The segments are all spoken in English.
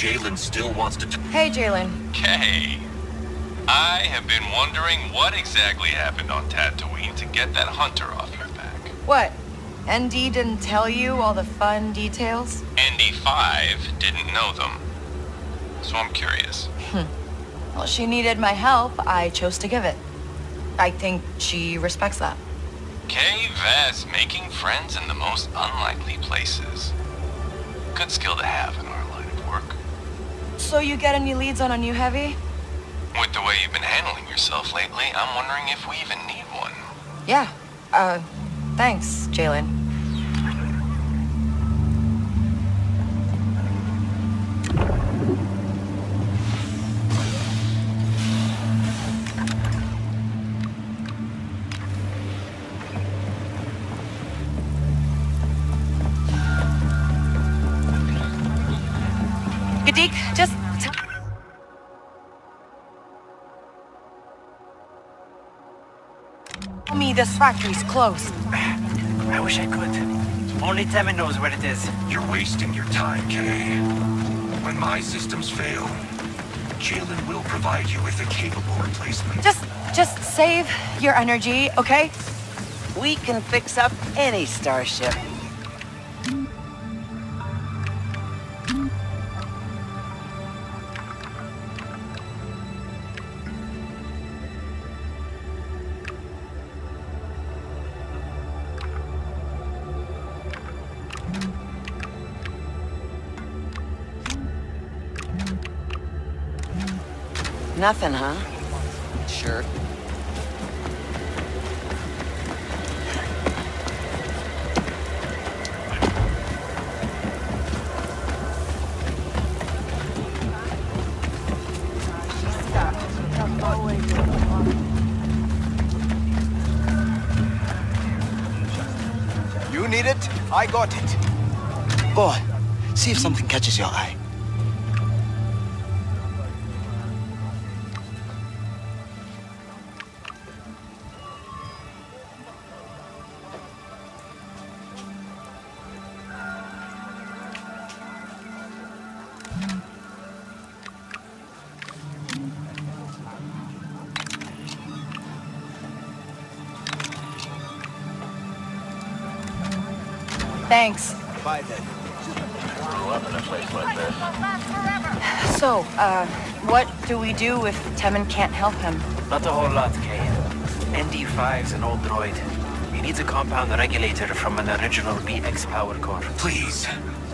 Jalen still wants to... Hey, Jalen. Kay. I have been wondering what exactly happened on Tatooine to get that hunter off your back. What? ND didn't tell you all the fun details? ND5 didn't know them. So I'm curious. Well, she needed my help. I chose to give it. I think she respects that. Kay Vess making friends in the most unlikely places. Good skill to have in our line of work. So you get any leads on a new heavy? With the way you've been handling yourself lately, I'm wondering if we even need one. Yeah. Thanks, Jalen. Kadeek, just... tell me this factory's closed. I wish I could. Only Temmin knows where it is. You're wasting your time, Kay. When my systems fail, Jalen will provide you with a capable replacement. Just save your energy, okay? We can fix up any starship. Nothing, huh? Sure. You need it? I got it. Go on. See if something catches your eye. Thanks. Bye then. So, what do we do if Temmin can't help him? Not a whole lot, Kay. ND5's an old droid. He needs a compound regulator from an original BX power core. Please,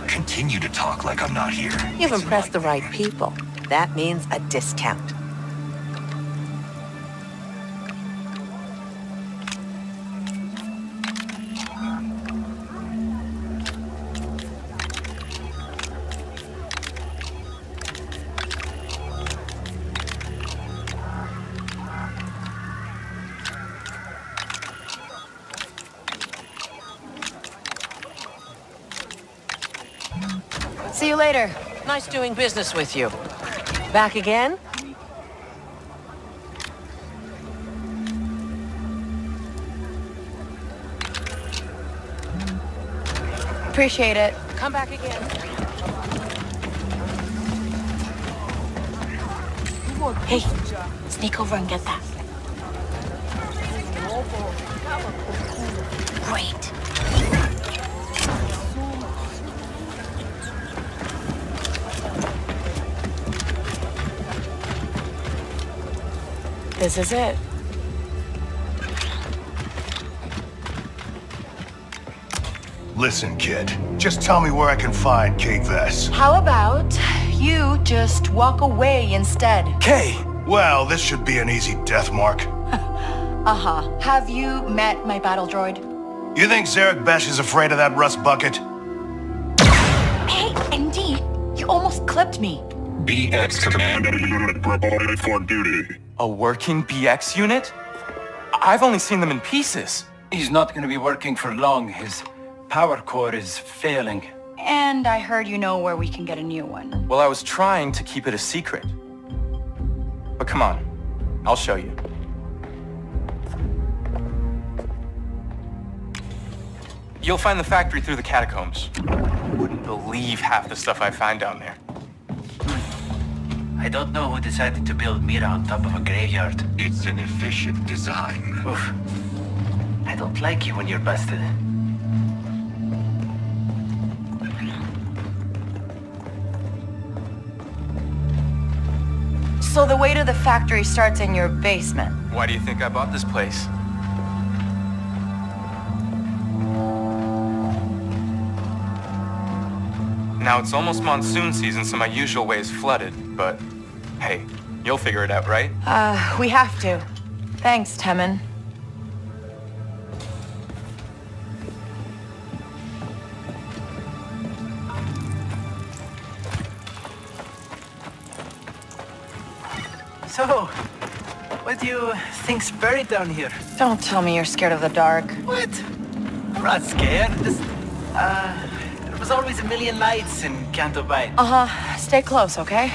continue to talk like I'm not here. You've impressed the right people. That means a discount. See you later. Nice doing business with you. Back again? Appreciate it. Come back again. Hey, sneak over and get that. Great. This is it. Listen, kid. Just tell me where I can find Kay Vess. How about you just walk away instead? Kay! Well, this should be an easy death mark. Uh-huh. Have you met my battle droid? You think Zaraak Besh is afraid of that rust bucket? Hey, ND! You almost clipped me. BX Commander Unit reported for duty. A working BX unit? I've only seen them in pieces. He's not going to be working for long. His power core is failing. And I heard you know where we can get a new one. Well, I was trying to keep it a secret. But come on, I'll show you. You'll find the factory through the catacombs. I wouldn't believe half the stuff I find down there. I don't know who decided to build Mira on top of a graveyard. It's an efficient design. Oof. I don't like you when you're busted. So the way to the factory starts in your basement. Why do you think I bought this place? Now it's almost monsoon season, so my usual way is flooded, but hey, you'll figure it out, right? We have to. Thanks, Temmin. So, what do you think's buried down here? Don't tell me you're scared of the dark. What? I'm not scared. Just, there's always a million lights in Canto Bight. Uh-huh. Stay close, okay?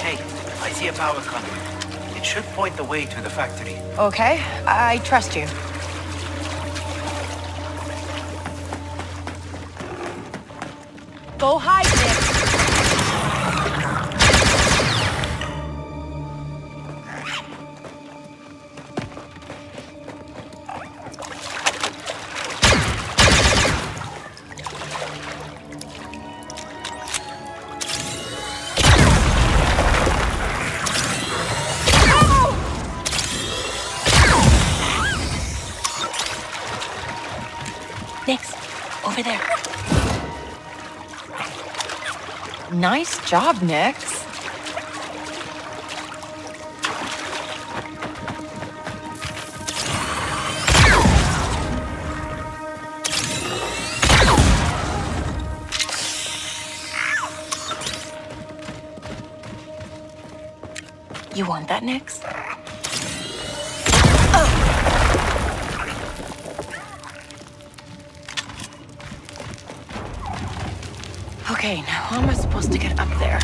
Hey, I see a power conduit. It should point the way to the factory. Okay. I trust you. Go hide, Nix. Nice job, Nix. You want that, Nix? Okay, now how am I supposed to get up there?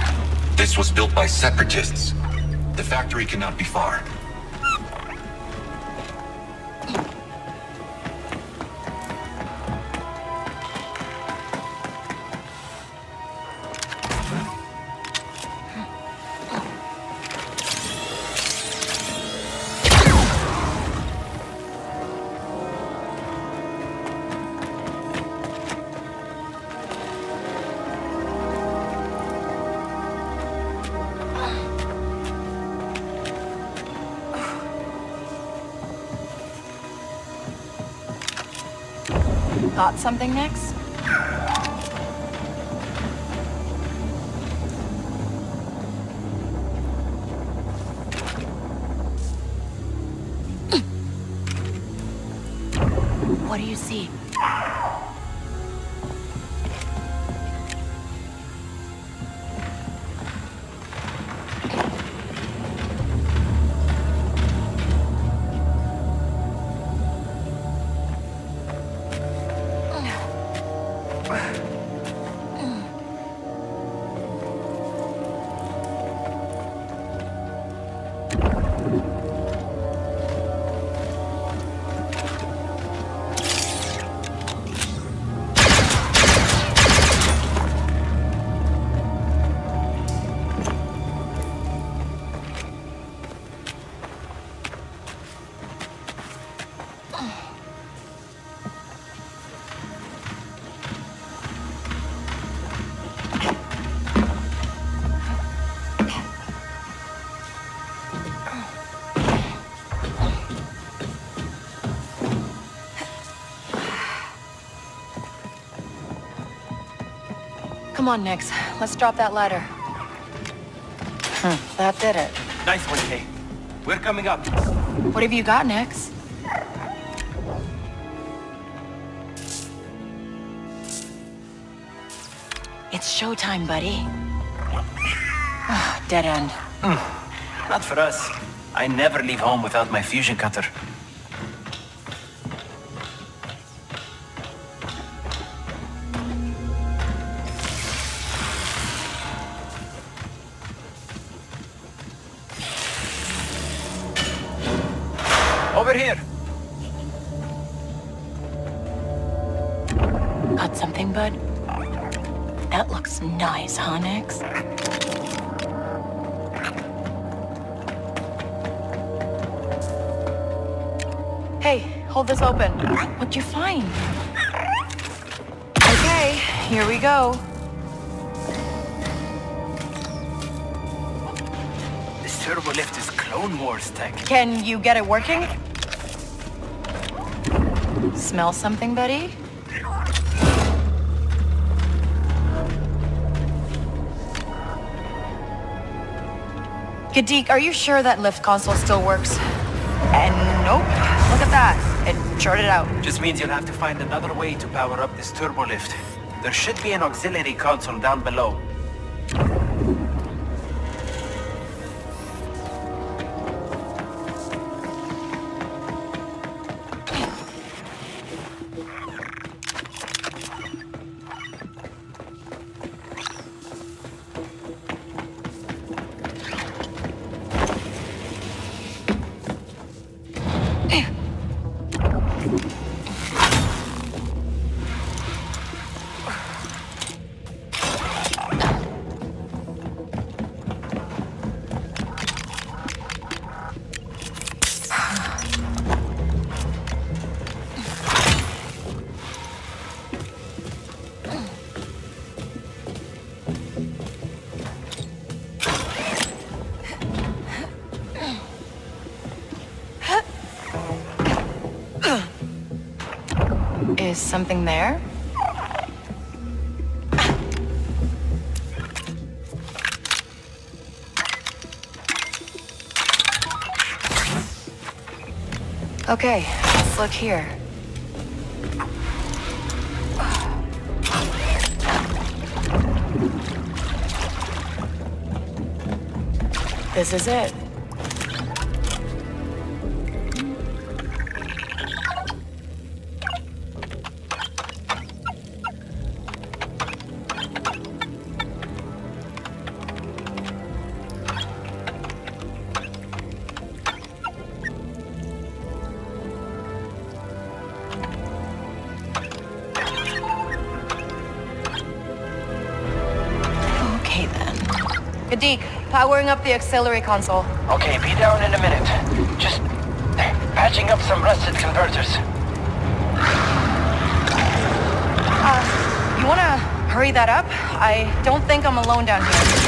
This was built by separatists. The factory cannot be far. Got something, Nix? What do you see? Come on, Nix. Let's drop that ladder. That did it. Nice one, Kay. We're coming up. What have you got, Nix? It's showtime, buddy. Dead end. Not for us. I never leave home without my fusion cutter. Over here. bud? That looks nice, huh, Nix? Hey, hold this open. What'd you find? Okay, here we go. This turbo lift is Clone Wars tech. Can you get it working? Smell something, buddy? Kadeek, are you sure that lift console still works? And nope, look at that. It shorted out. Just means you'll have to find another way to power up this turbo lift. There should be an auxiliary console down below. Is something there? Okay, let's look here. This is it. Kadeek, powering up the auxiliary console. Okay, be down in a minute. Just patching up some rusted converters. You wanna hurry that up? I don't think I'm alone down here.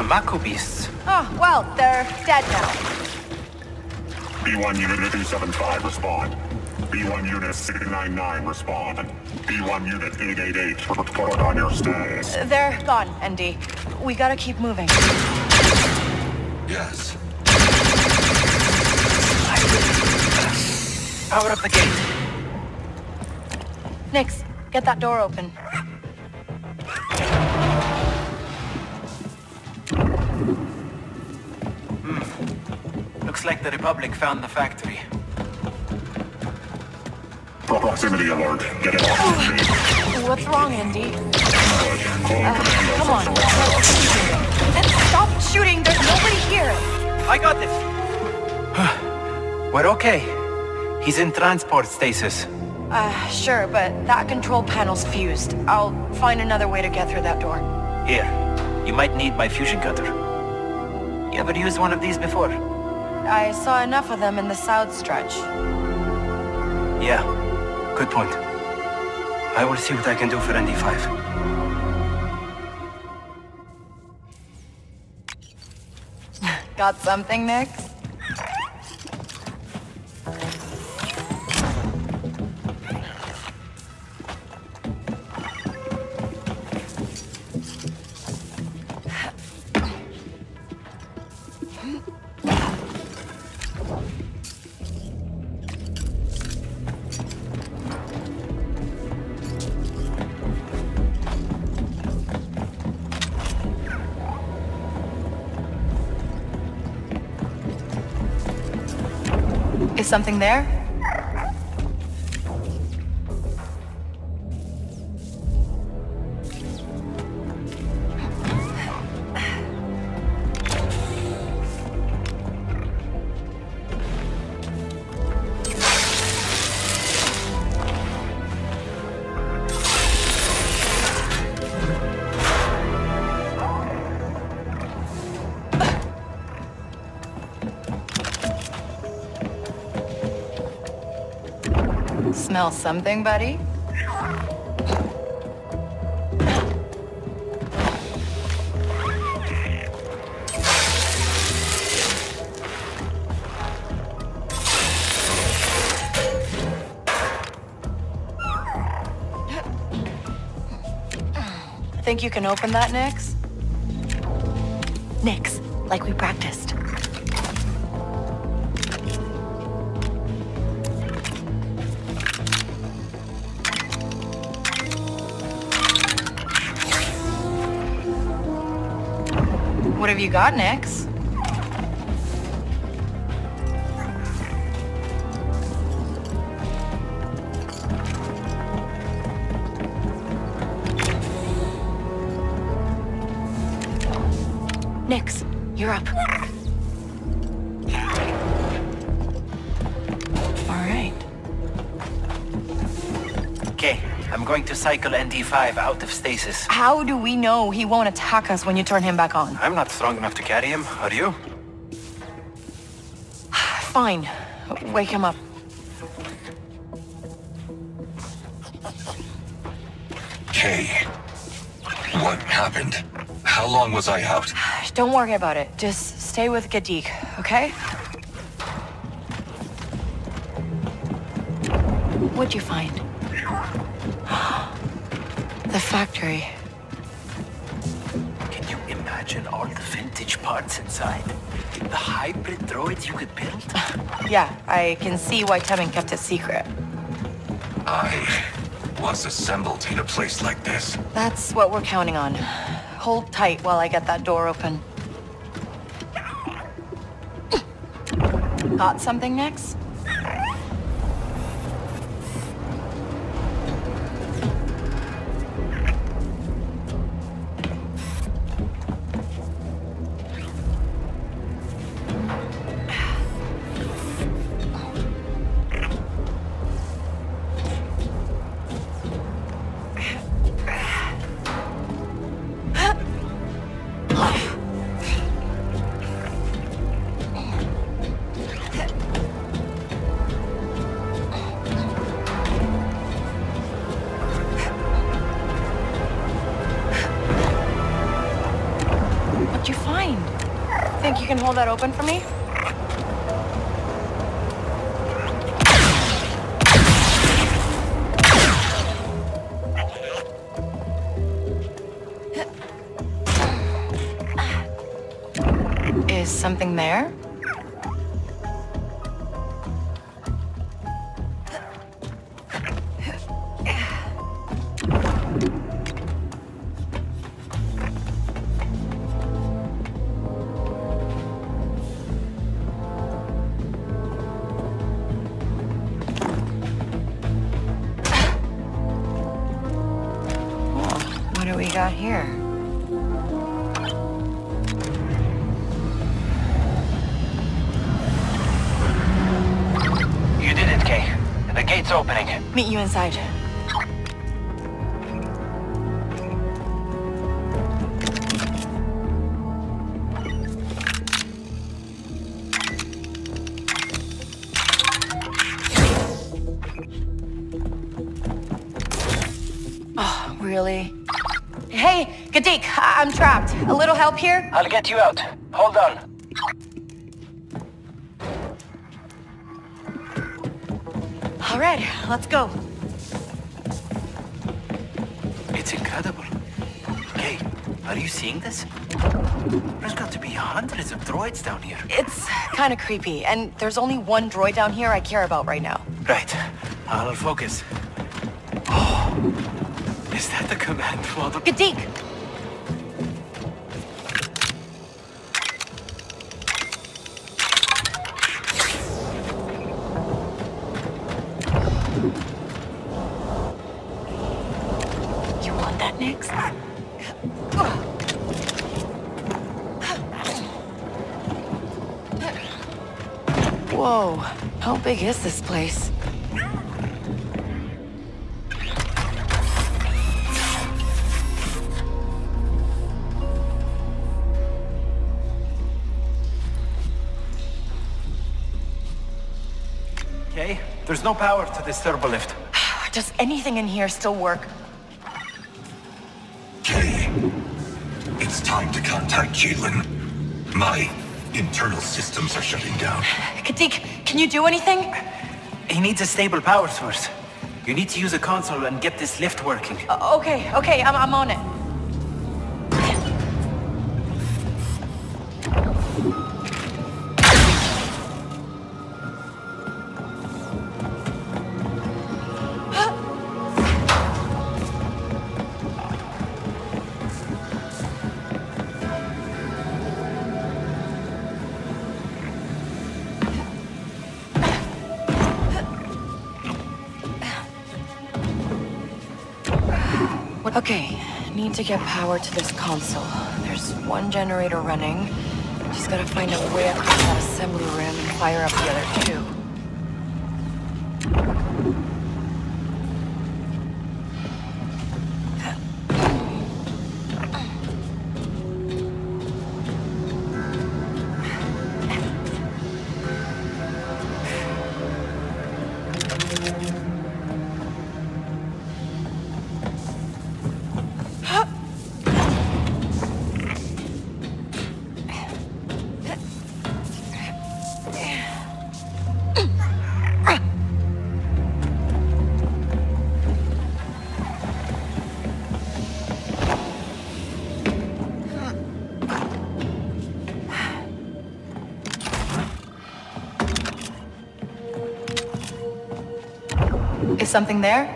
Some Makubis. Oh, well, they're dead now. B-1 unit 275, respond. B-1 unit 699, respond. B-1 unit 888, report on your status. They're gone, ND. We gotta keep moving. Yes. Power up the gate. Nix, get that door open. Like the Republic found the factory. Proximity alert. Get it off. What's wrong, Andy? Come on. And stop shooting. There's nobody here. I got this. We're okay. He's in transport stasis. Sure, but that control panel's fused. I'll find another way to get through that door. Here. You might need my fusion cutter. You ever used one of these before? I saw enough of them in the south stretch. Yeah, good point. I will see what I can do for ND5. Got something, Nix? Is something there? Smell something, buddy? Think you can open that, Nix? Nix, like we practiced. What have you got, Nix? Nix, you're up. All right. Okay, I'm going to cycle ND5 out of stasis. How do we know he won't attack us when you turn him back on? I'm not strong enough to carry him, are you? Fine. Wake him up. Kay, what happened? How long was I out? Don't worry about it. Just stay with Kadeek, okay? What'd you find? The factory. Can you imagine all the vintage parts inside? The hybrid droids you could build? Yeah, I can see why Temmin kept it secret. I was assembled in a place like this. That's what we're counting on. Hold tight while I get that door open. Got something, Nix? You can hold that open for me? Is something there? Got here. You did it, Kay. The gate's opening. Meet you inside. Oh, really? Hey, Kadeek, I'm trapped. A little help here? I'll get you out. Hold on. All right, let's go. It's incredible. Kay, are you seeing this? There's got to be hundreds of droids down here. It's kind of creepy, and there's only one droid down here I care about right now. Right. I'll focus. Oh, is that the command for the... Kadeek! Whoa, how big is this place? Okay, there's no power to this turbolift. Does anything in here still work? Kay, it's time to contact Jalen. My internal systems are shutting down. Kadeek, can you do anything? He needs a stable power source. You need to use a console and get this lift working. Okay, I'm on it. Okay, need to get power to this console. There's one generator running. Just gotta find a way across that assembly room and fire up the other two. Is something there?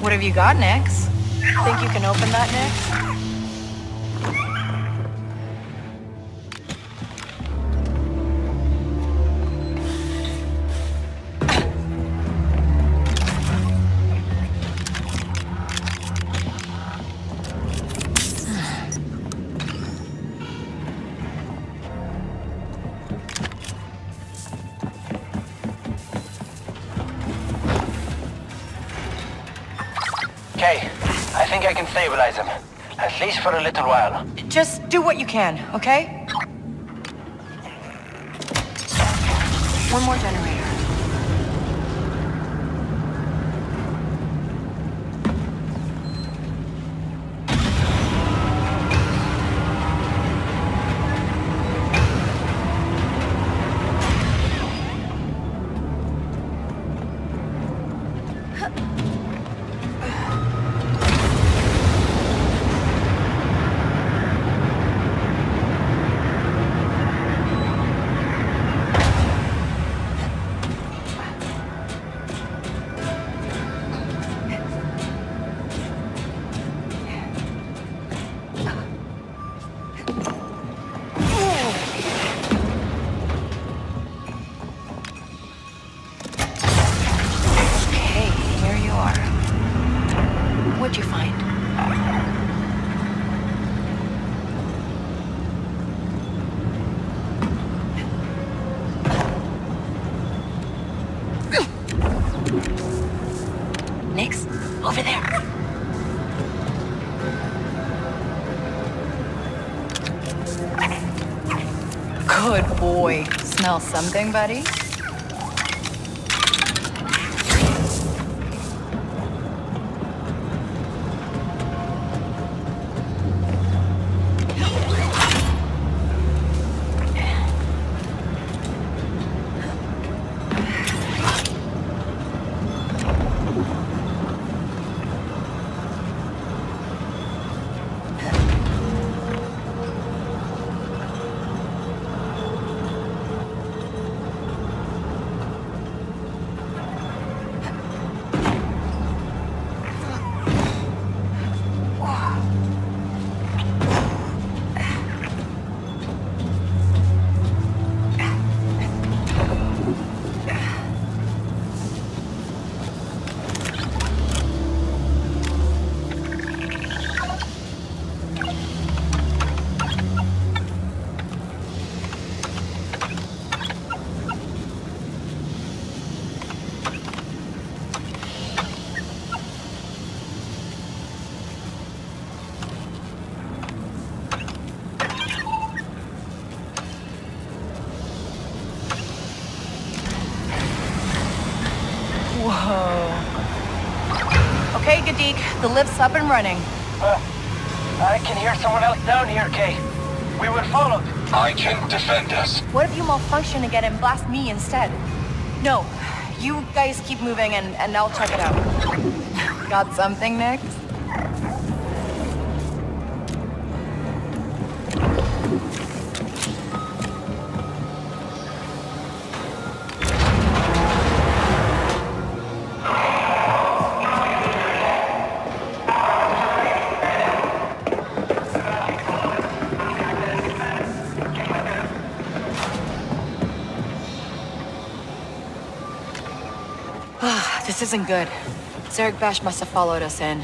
What have you got, Nix? Think you can open that, Nix? I think I can stabilize him, at least for a little while. Just do what you can, okay? One more generator. What'd you find? Nix, over there. Good boy. Smell something, buddy? Whoa. Okay, Kadeek, the lift's up and running. I can hear someone else down here, Kay. We were followed. I can defend us. What if you malfunction again and blast me instead? No, you guys keep moving and I'll check it out. Got something, Nix? This isn't good. Zaraak Besh must have followed us in.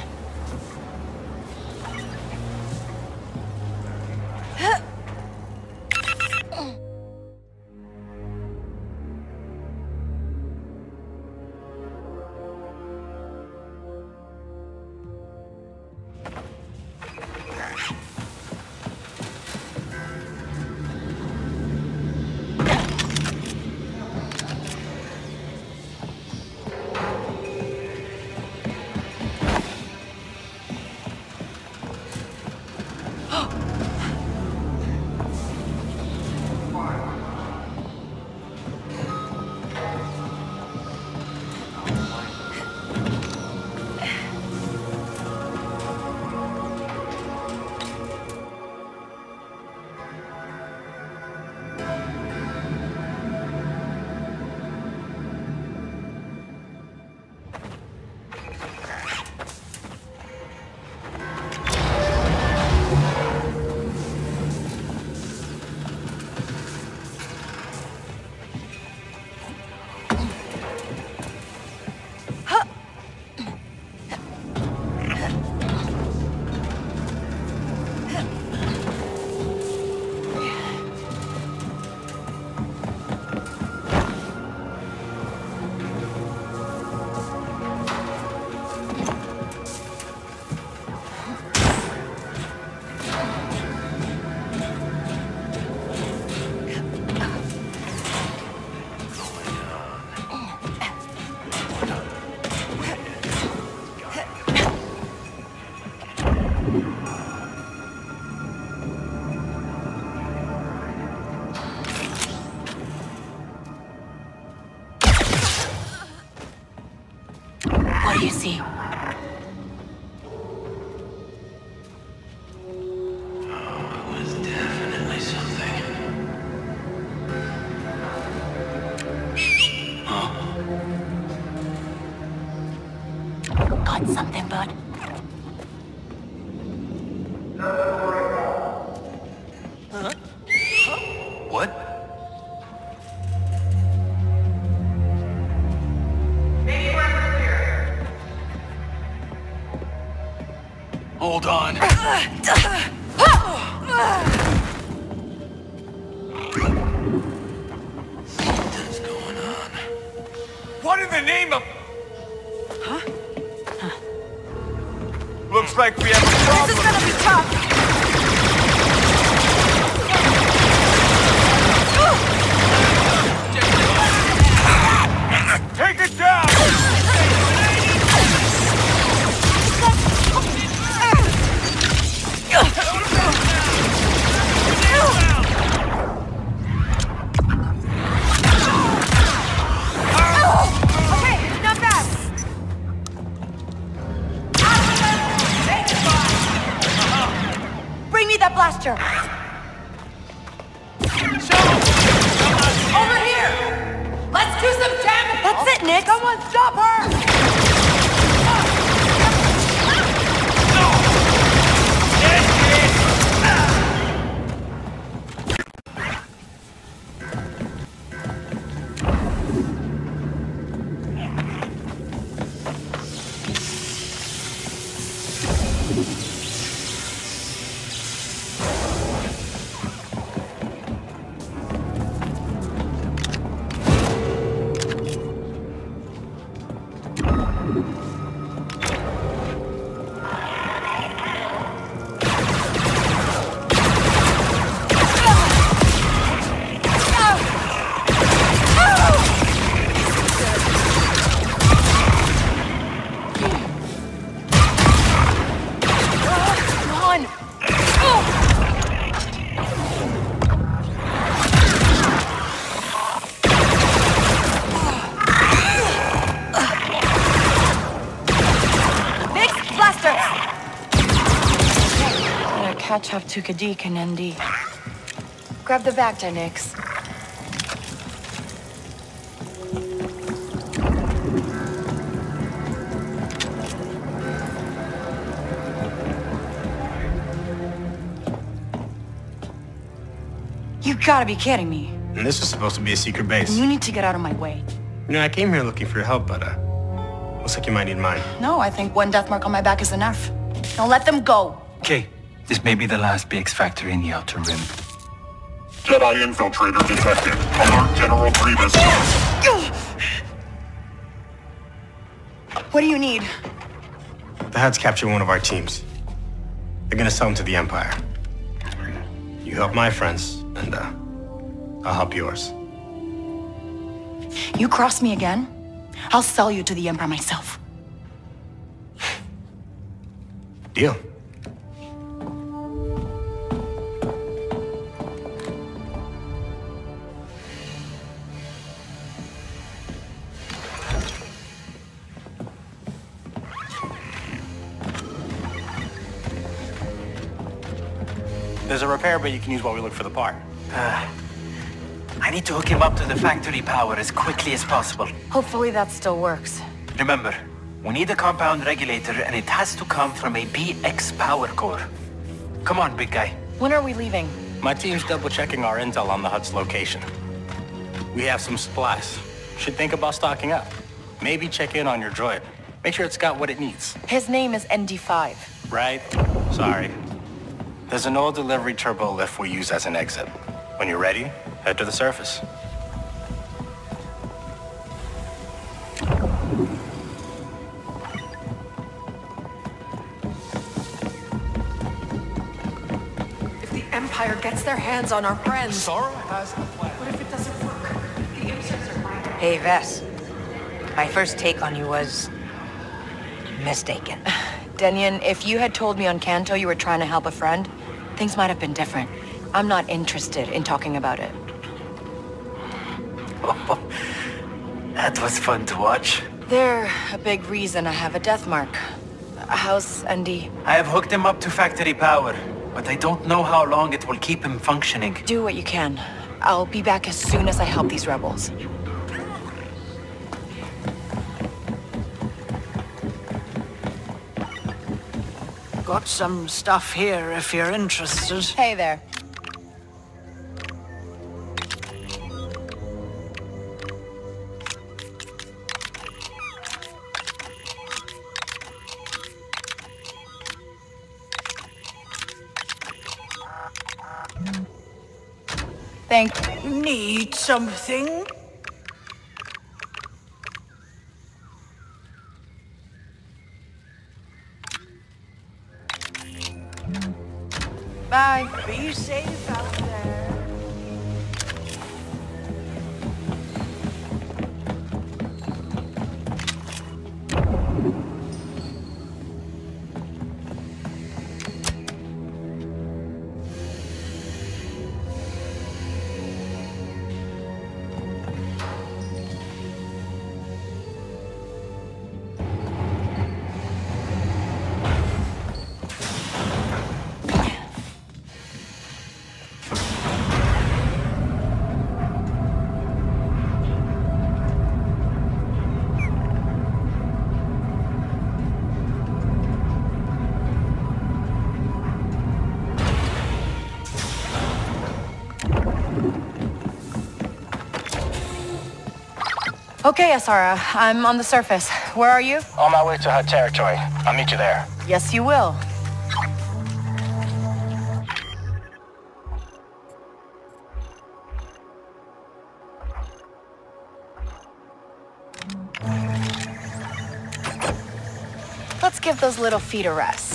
Hold on. Something's going on. What in the name of... Huh? Huh. Looks like we have a problem. This is gonna be tough. catch up to Kadeek and ND. Grab the Bacta, Nix. You gotta be kidding me. And this is supposed to be a secret base. And you need to get out of my way. You know, I came here looking for your help, but looks like you might need mine. No, I think one death mark on my back is enough. Now let them go. Okay, this may be the last BX factory in the Outer Rim. Jedi infiltrator detected. Alert General Grievous. What do you need? The Hutts captured one of our teams. They're gonna sell them to the Empire. You help my friends, and I'll help yours. You cross me again, I'll sell you to the Emperor myself. Deal. There's a repair bay you can use while we look for the part. I need to hook him up to the factory power as quickly as possible. Hopefully that still works. Remember, we need a compound regulator and it has to come from a BX power core. Come on, big guy. When are we leaving? My team's double-checking our intel on the Hutts' location. We have some supplies. Should think about stocking up. Maybe check in on your droid. Make sure it's got what it needs. His name is ND5. Right? Sorry. There's an old delivery turbo lift we use as an exit. When you're ready, head to the surface. If the Empire gets their hands on our friends... Asara has a plan. What if it doesn't work? The inserts are mine. Hey, Vess. My first take on you was... mistaken. Denyon, if you had told me on Canto you were trying to help a friend, things might have been different. I'm not interested in talking about it. Oh, that was fun to watch. They're a big reason I have a death mark. How's ND? I have hooked him up to factory power, but I don't know how long it will keep him functioning. Do what you can. I'll be back as soon as I help these rebels. Got some stuff here if you're interested. Hey there. Thank you. Need something? Bye. Be safe out there. Okay, Asara, I'm on the surface. Where are you? On my way to Hutt territory. I'll meet you there. Yes, you will. Let's give those little feet a rest.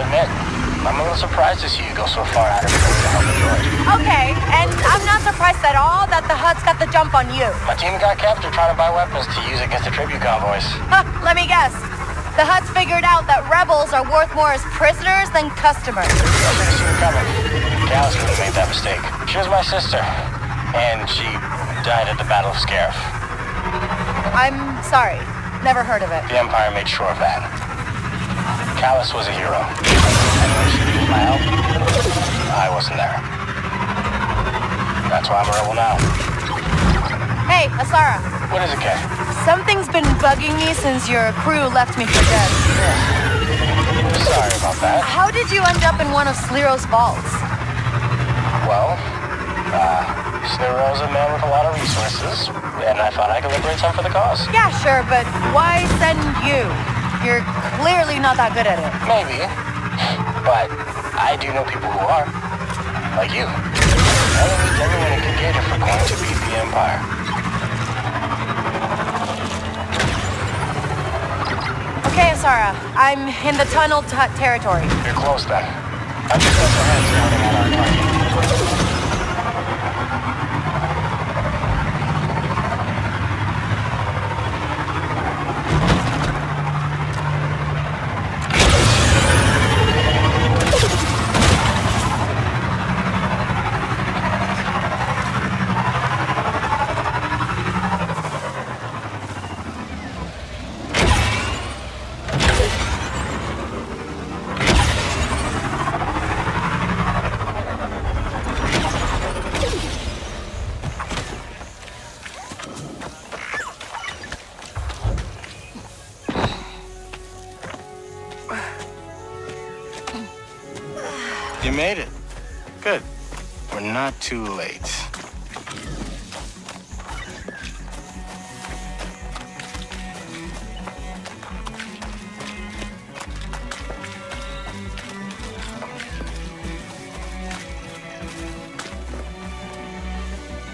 I'll admit, I'm a little surprised to see you go so far out of your way to help the droid. Okay, and I'm not surprised at all that the Hutts got the jump on you. My team got captured trying to buy weapons to use against the tribute convoys. Huh, let me guess. The Hutts figured out that rebels are worth more as prisoners than customers. I should have seen it coming. Dallas would have made that mistake. She was my sister, and she died at the Battle of Scarif. I'm sorry. Never heard of it. The Empire made sure of that. Callus was a hero. I wasn't there. That's why I'm a rebel now. Hey, Asara. What is it, Kay? Something's been bugging me since your crew left me for dead. Sorry about that. How did you end up in one of Sliro's vaults? Well, Sliro's a man with a lot of resources, and I thought I could liberate some for the cause. Yeah, sure, but why send you? You're clearly not that good at it. Maybe. But I do know people who are. Like you. I don't need everyone in Kadeek for going to beat the Empire. Okay, Asara. I'm in the tunnel Hut territory. You're close, then. I'm just up ahead sounding at our target. Made it. Good. We're not too late.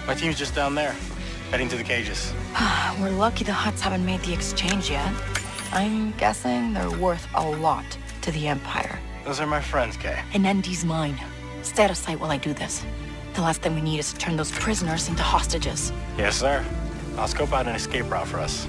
My team's just down there, heading to the cages. We're lucky the Hutts haven't made the exchange yet. I'm guessing they're worth a lot to the Empire. Those are my friends, Kay. And ND's mine. Stay out of sight while I do this. The last thing we need is to turn those prisoners into hostages. Yes, sir. I'll scope out an escape route for us.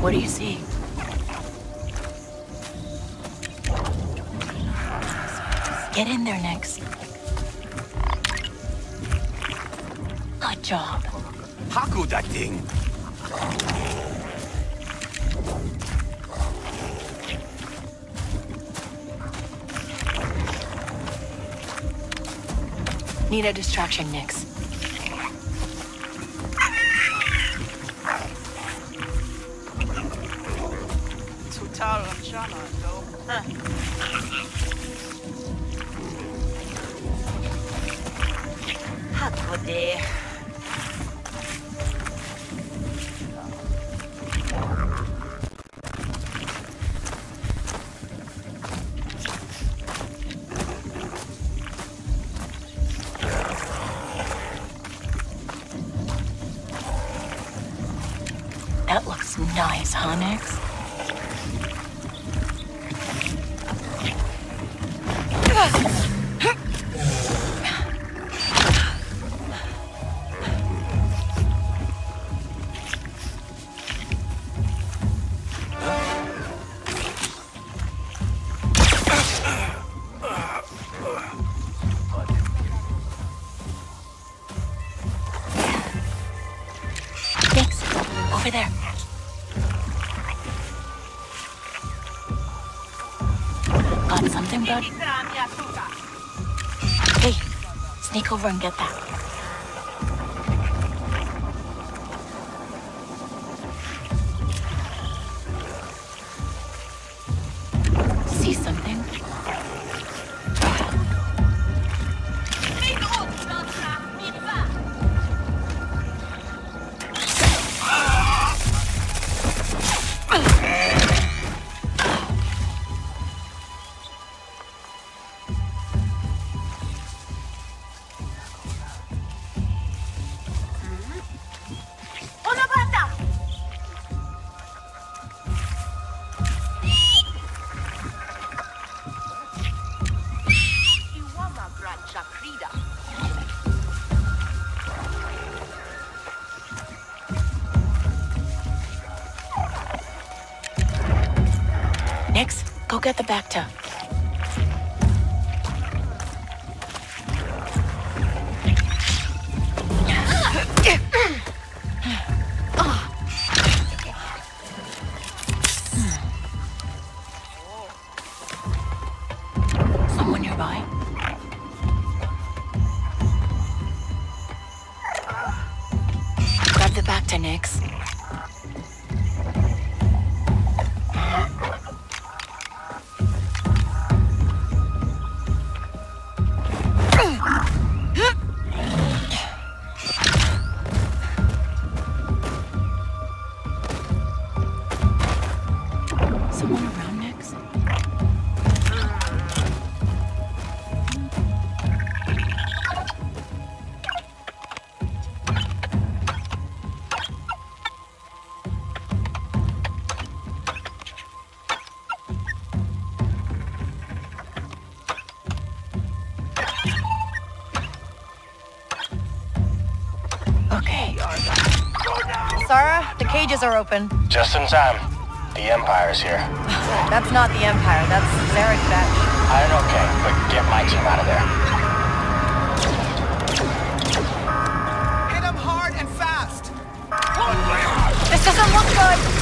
What do you see? Get in there, Nix. Good job. Haku that thing. Need a distraction, Nix. eyes, huh, Nix? Over and get that. See something? Get the back tub. Someone nearby. Grab the back to Nix. Cages are open. Just in time. The Empire's here. That's not the Empire. That's Zaraak Besh. I don't know, Kay, but get my team out of there. Hit him hard and fast. This doesn't look good.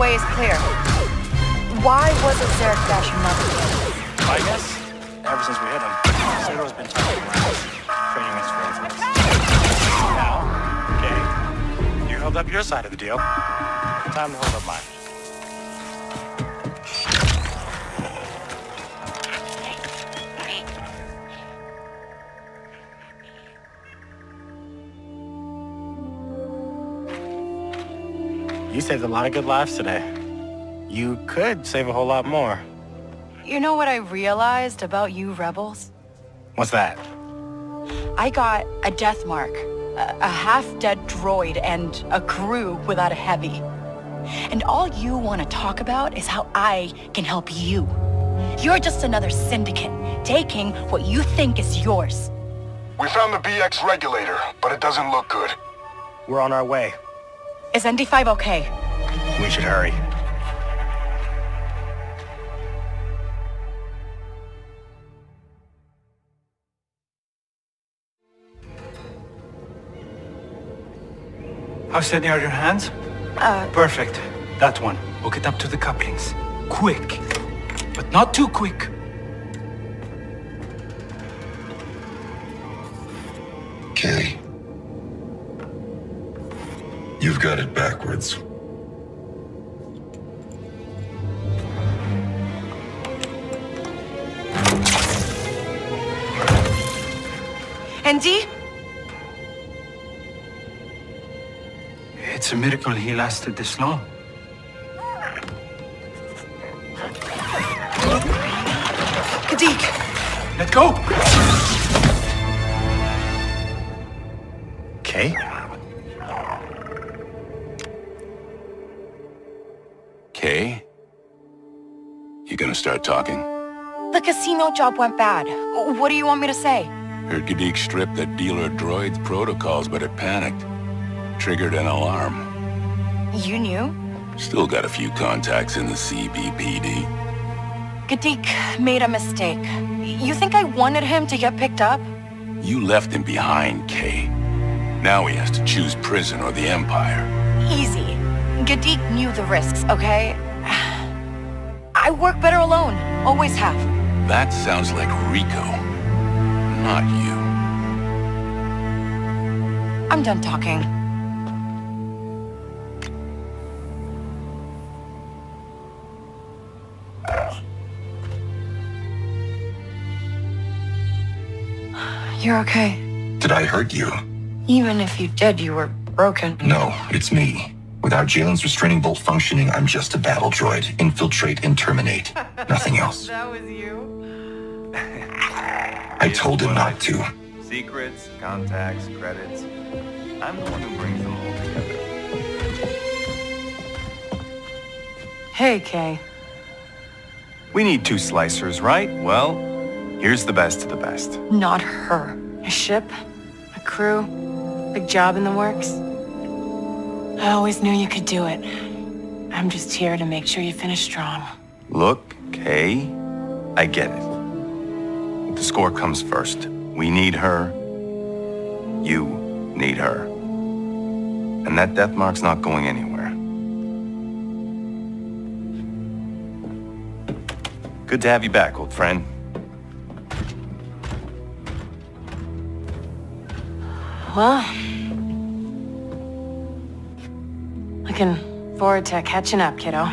way is clear. Why wasn't Zaraak Besh murdered? I guess, ever since we hit him, Zero's been talking around, training his friends. Now, Kay, you held up your side of the deal. Time to hold up mine. You saved a lot of good lives today. You could save a whole lot more. You know what I realized about you rebels? What's that? I got a death mark, a half-dead droid, and a crew without a heavy. And all you want to talk about is how I can help you. You're just another syndicate, taking what you think is yours. We found the BX regulator, but it doesn't look good. We're on our way. Is ND5 okay? We should hurry. How steady are your hands? Perfect. That one. We'll get up to the couplings. Quick. But not too quick. Okay. You've got it backwards. ND? It's a miracle he lasted this long. Kadeek! Let go! Okay. Kay? You gonna start talking? The casino job went bad. What do you want me to say? Heard Kadeek stripped that dealer droid's protocols, but it panicked. Triggered an alarm. You knew? Still got a few contacts in the CBPD. Kadeek made a mistake. You think I wanted him to get picked up? You left him behind, Kay. Now he has to choose prison or the Empire. Easy. Kadeek knew the risks, okay? I work better alone. Always have. That sounds like Rico, not you. I'm done talking. You're okay. Did I hurt you? Even if you did, you were broken. No, it's me. Without Jalen's restraining bolt functioning, I'm just a battle droid. Infiltrate and terminate. Nothing else. That was you? I told him not to. Secrets, contacts, credits. I'm the one who brings them all together. Hey, Kay. We need two slicers, right? Well, here's the best of the best. Not her. A ship, a crew, big job in the works. I always knew you could do it. I'm just here to make sure you finish strong. Look, Kay, I get it. The score comes first. We need her. You need her. And that death mark's not going anywhere. Good to have you back, old friend. Well, looking forward to catching up, kiddo.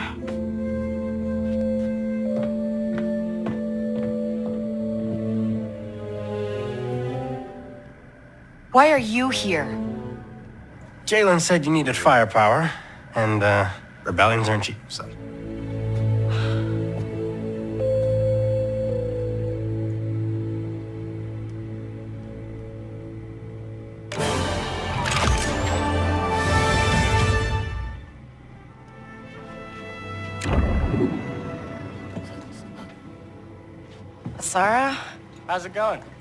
Why are you here? Jalen said you needed firepower, and rebellions aren't cheap, so. Asara? How's it going?